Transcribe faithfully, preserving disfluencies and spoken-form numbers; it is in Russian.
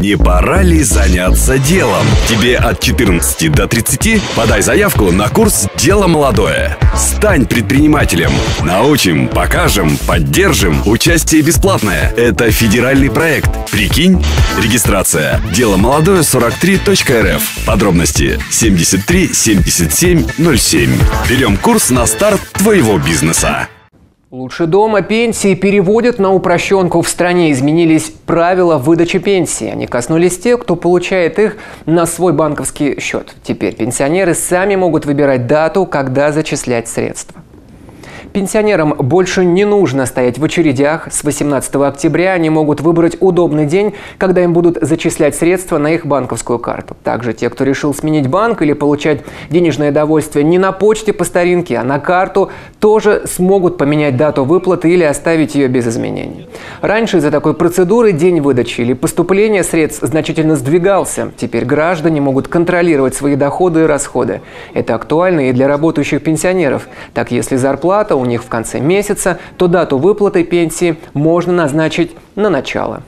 Не пора ли заняться делом? Тебе от четырнадцати до тридцати подай заявку на курс «Дело молодое». Стань предпринимателем. Научим, покажем, поддержим. Участие бесплатное. Это федеральный проект. Прикинь? Регистрация. дело молодое сорок три точка эр эф. Подробности семьдесят три семьдесят семь ноль семь. Берем курс на старт твоего бизнеса. Лучше дома пенсии переводят на упрощенку. В стране изменились правила выдачи пенсии. Они коснулись тех, кто получает их на свой банковский счет. Теперь пенсионеры сами могут выбирать дату, когда зачислять средства. Пенсионерам больше не нужно стоять в очередях. С восемнадцатого октября они могут выбрать удобный день, когда им будут зачислять средства на их банковскую карту. Также те, кто решил сменить банк или получать денежное довольствие не на почте по старинке, а на карту, тоже смогут поменять дату выплаты или оставить ее без изменений. Раньше из-за такой процедуры день выдачи или поступления средств значительно сдвигался. Теперь граждане могут контролировать свои доходы и расходы. Это актуально и для работающих пенсионеров. Так, если зарплата у них в конце месяца, то дату выплаты пенсии можно назначить на начало.